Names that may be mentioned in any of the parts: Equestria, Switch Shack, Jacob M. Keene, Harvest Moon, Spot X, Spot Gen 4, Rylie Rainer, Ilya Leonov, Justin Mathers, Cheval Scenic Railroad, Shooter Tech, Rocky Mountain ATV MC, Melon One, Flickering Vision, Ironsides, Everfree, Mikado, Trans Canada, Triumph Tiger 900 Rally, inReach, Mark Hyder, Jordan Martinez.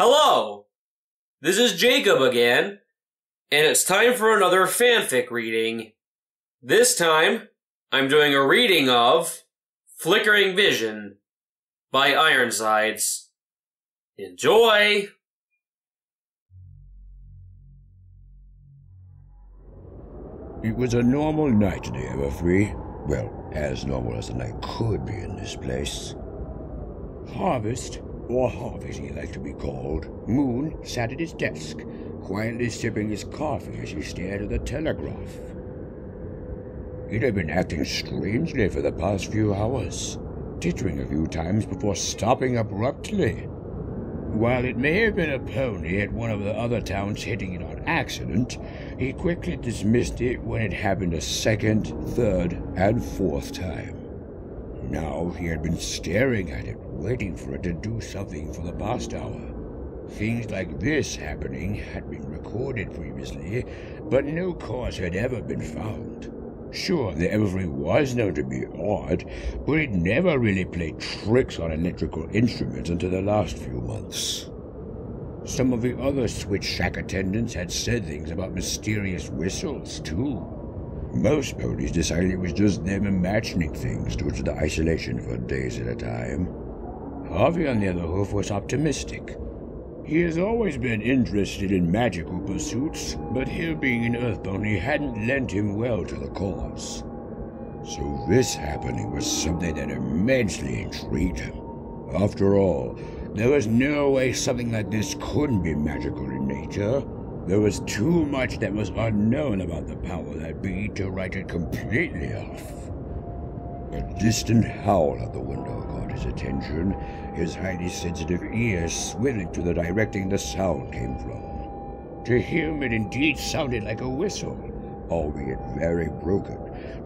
Hello, this is Jacob again, and it's time for another fanfic reading. This time, I'm doing a reading of Flickering Vision by Ironsides. Enjoy! It was a normal night at the Everfree. Well, as normal as a night could be in this place. Harvest, or Harvest he liked to be called, Moon sat at his desk, quietly sipping his coffee as he stared at the telegraph. It had been acting strangely for the past few hours, tittering a few times before stopping abruptly. While it may have been a pony at one of the other towns hitting it on accident, he quickly dismissed it when it happened a second, third, and fourth time. Now he had been staring at it, waiting for it to do something for the past hour. Things like this happening had been recorded previously, but no cause had ever been found. Sure, the Everfree was known to be odd, but it never really played tricks on electrical instruments until the last few months. Some of the other Switch Shack attendants had said things about mysterious whistles, too. Most ponies decided it was just them imagining things due to the isolation for days at a time. Harvey, on the other hand, was optimistic. He has always been interested in magical pursuits, but here being an earth pony hadn't lent him well to the cause. So this happening was something that immensely intrigued him. After all, there was no way something like this couldn't be magical in nature. There was too much that was unknown about the power that be to write it completely off. A distant howl at the window caught his attention, his highly sensitive ears swiveling to the direction the sound came from. To him it indeed sounded like a whistle, albeit very broken,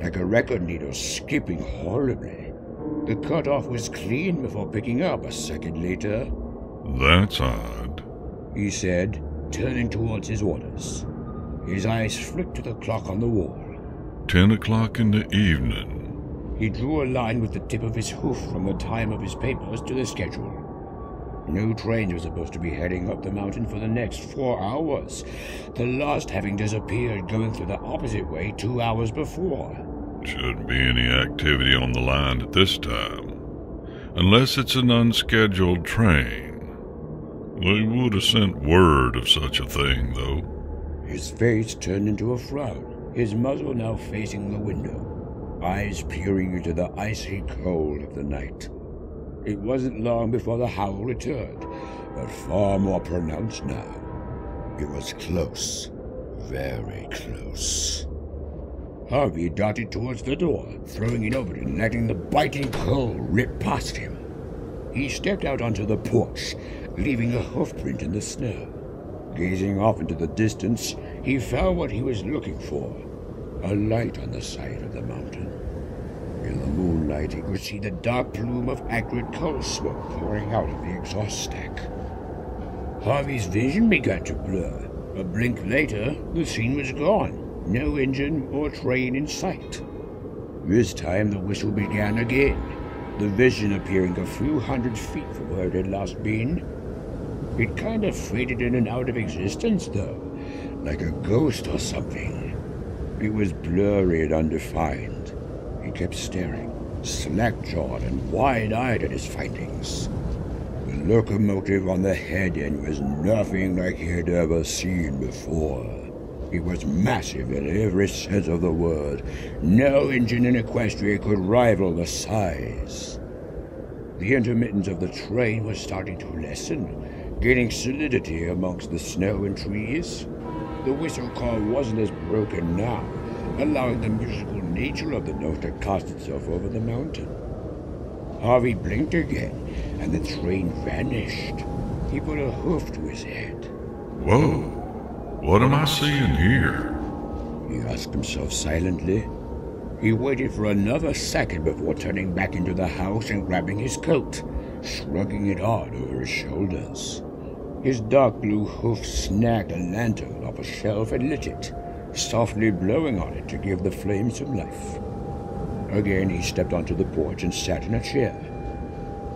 like a record needle skipping horribly. The cutoff was clean before picking up a second later. "That's odd," he said, turning towards his orders. His eyes flicked to the clock on the wall. 10 o'clock in the evening. He drew a line with the tip of his hoof from the time of his papers to the schedule. No trains were supposed to be heading up the mountain for the next 4 hours, the last having disappeared going through the opposite way 2 hours before. Shouldn't be any activity on the line at this time, unless it's an unscheduled train. They would have sent word of such a thing, though. His face turned into a frown, his muzzle now facing the window, eyes peering into the icy cold of the night. It wasn't long before the howl returned, but far more pronounced now. It was close, very close. Harvey darted towards the door, throwing it open and letting the biting cold rip past him. He stepped out onto the porch, leaving a hoofprint in the snow. Gazing off into the distance, he found what he was looking for. A light on the side of the mountain. In the moonlight, he could see the dark plume of acrid coal smoke pouring out of the exhaust stack. Harvey's vision began to blur. A blink later, the scene was gone. No engine or train in sight. This time, the whistle began again, the vision appearing a few hundred feet from where it had last been. It kind of faded in and out of existence, though, like a ghost or something. It was blurry and undefined. He kept staring, slack-jawed and wide-eyed at his findings. The locomotive on the head end was nothing like he had ever seen before. It was massive in every sense of the word. No engine in Equestria could rival the size. The intermittence of the train was starting to lessen, gaining solidity amongst the snow and trees. The whistle call wasn't as broken now, allowing the musical nature of the note to cast itself over the mountain. Harvey blinked again, and the train vanished. He put a hoof to his head. Whoa, what am I seeing here? He asked himself silently. He waited for another second before turning back into the house and grabbing his coat, shrugging it odd over his shoulders. His dark blue hoof snagged a lantern off a shelf and lit it, softly blowing on it to give the flame some life. Again he stepped onto the porch and sat in a chair.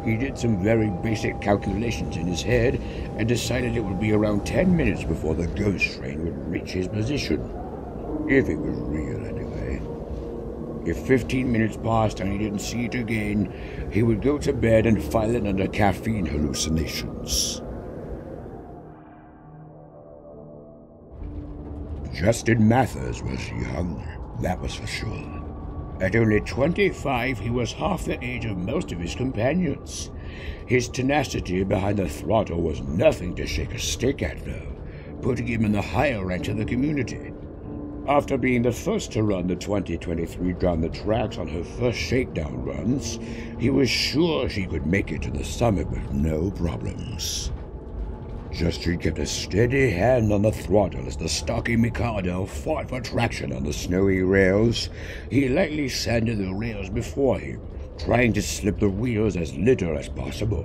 He did some very basic calculations in his head and decided it would be around 10 minutes before the ghost train would reach his position. If it was real, anyway. If 15 minutes passed and he didn't see it again, he would go to bed and file it under caffeine hallucinations. Justin Mathers was young, that was for sure. At only 25, he was half the age of most of his companions. His tenacity behind the throttle was nothing to shake a stick at, though, putting him in the higher rank of the community. After being the first to run the 2023 down the tracks on her first shakedown runs, he was sure she could make it to the summit with no problems. Justin kept a steady hand on the throttle as the stocky Mikado fought for traction on the snowy rails. He lightly sanded the rails before him, trying to slip the wheels as little as possible.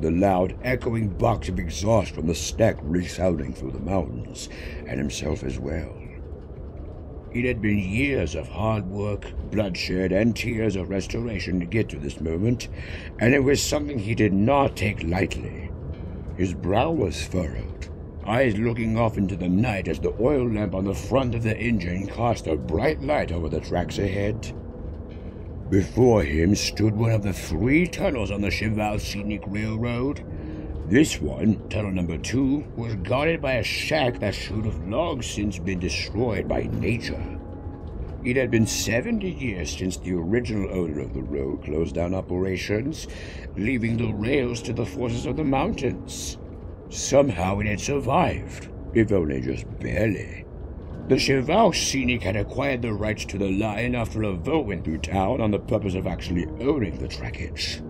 The loud, echoing box of exhaust from the stack resounding through the mountains, and himself as well. It had been years of hard work, bloodshed, and tears of restoration to get to this moment, and it was something he did not take lightly. His brow was furrowed, eyes looking off into the night as the oil lamp on the front of the engine cast a bright light over the tracks ahead. Before him stood one of the three tunnels on the Cheval Scenic Railroad. This one, tunnel number 2, was guarded by a shack that should have long since been destroyed by nature. It had been 70 years since the original owner of the road closed down operations, leaving the rails to the forces of the mountains. Somehow it had survived, if only just barely. The Cheval Scenic had acquired the rights to the line after a vote went through town on the purpose of actually owning the trackage.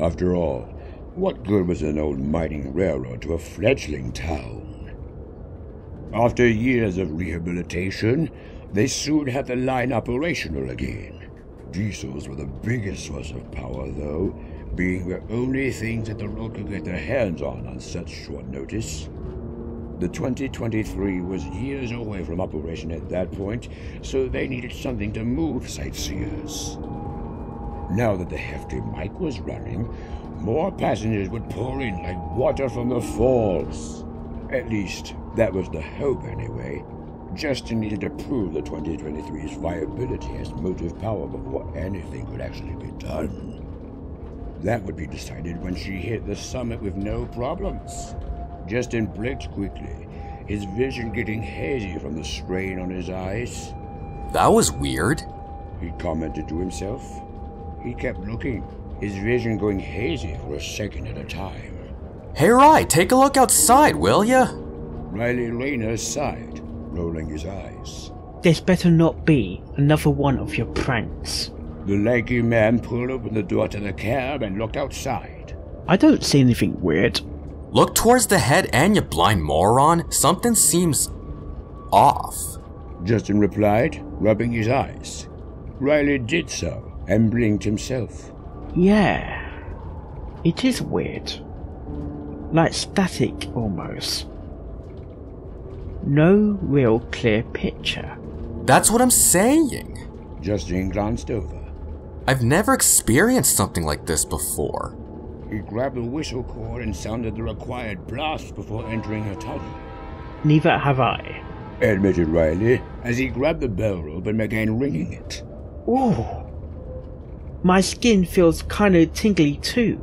After all, what good was an old mining railroad to a fledgling town? After years of rehabilitation, they soon had the line operational again. Diesels were the biggest source of power, though, being the only things that the road could get their hands on such short notice. The 2023 was years away from operation at that point, so they needed something to move sightseers. Now that the hefty mic was running, more passengers would pour in like water from the falls. At least, that was the hope anyway. Justin needed to prove the 2023's viability as motive power before anything could actually be done. That would be decided when she hit the summit with no problems. Justin blinked quickly, his vision getting hazy from the strain on his eyes. "That was weird," he commented to himself. He kept looking, his vision going hazy for a second at a time. "Hey, Rylie, take a look outside, will ya?" Rylie Rainer sighed, rolling his eyes. "This better not be another one of your pranks." The lanky man pulled open the door to the cab and looked outside. "I don't see anything weird." "Look towards the head end, you blind moron. Something seems off," Justin replied, rubbing his eyes. Rylie did so and blinked himself. "Yeah, it is weird. Like static, almost. No real clear picture." "That's what I'm saying." Justin glanced over. "I've never experienced something like this before." He grabbed the whistle cord and sounded the required blast before entering her tunnel. "Neither have I," admitted Rylie as he grabbed the bell rope and began ringing it. "Ooh, my skin feels kinda tingly too.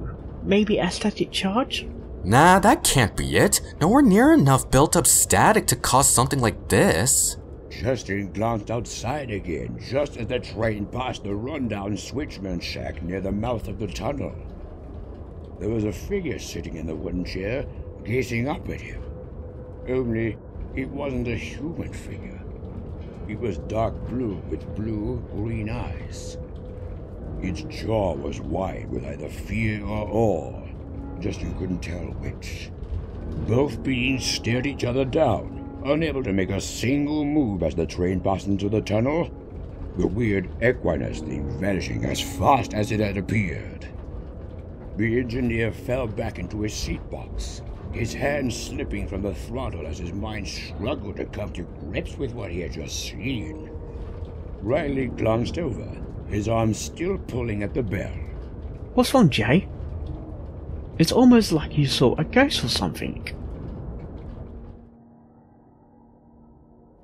Maybe a static charge?" "Nah, that can't be it. Nowhere near enough built-up static to cause something like this." Justin glanced outside again, just as the train passed the rundown switchman shack near the mouth of the tunnel. There was a figure sitting in the wooden chair, gazing up at him. Only, it wasn't a human figure. It was dark blue with blue-green eyes. Its jaw was wide with either fear or awe. Justin couldn't tell which. Both beings stared each other down, unable to make a single move as the train passed into the tunnel, the weird equinus thing vanishing as fast as it had appeared. The engineer fell back into his seat box, his hands slipping from the throttle as his mind struggled to come to grips with what he had just seen. Rylie glanced over, his arm still pulling at the bell. "What's wrong, Jay?" It's almost like you saw a ghost or something.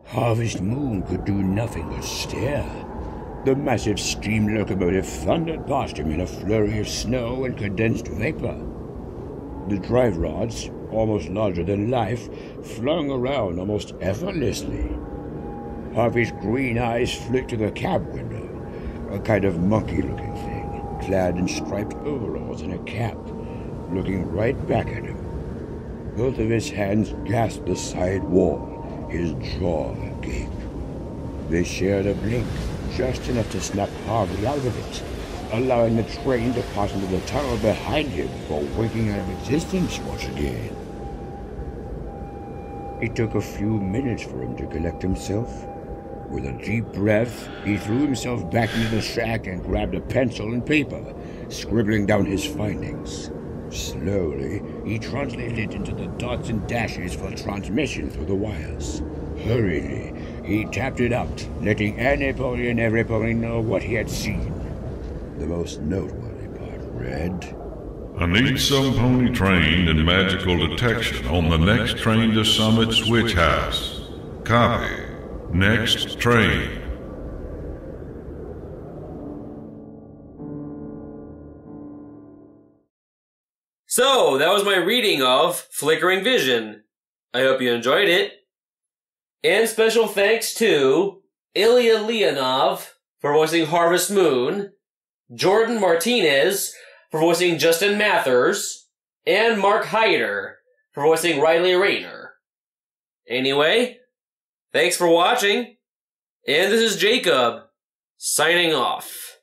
Harvest Moon could do nothing but stare. The massive steam locomotive thundered past him in a flurry of snow and condensed vapor. The drive rods, almost larger than life, flung around almost effortlessly. Harvey's green eyes flicked to the cab window, a kind of monkey-looking thing, clad in striped overalls and a cap, looking right back at him. Both of his hands grasped the side wall, his jaw agape. They shared a blink, just enough to snap Harvey out of it, allowing the train to pass into the tunnel behind him before waking out of existence once again. It took a few minutes for him to collect himself. With a deep breath, he threw himself back into the shack and grabbed a pencil and paper, scribbling down his findings. Slowly, he translated it into the dots and dashes for transmission through the wires. Hurriedly, he tapped it out, letting anybody and everybody know what he had seen. The most noteworthy part read, "I need some pony trained in magical detection on the next train to Summit Switch House. Copy. Next train." So, that was my reading of Flickering Vision. I hope you enjoyed it. And special thanks to Ilya Leonov for voicing Harvest Moon, Jordan Martinez for voicing Justin Mathers, and Mark Hyder for voicing Rylie Rainer. Anyway, thanks for watching, and this is Jacob, signing off.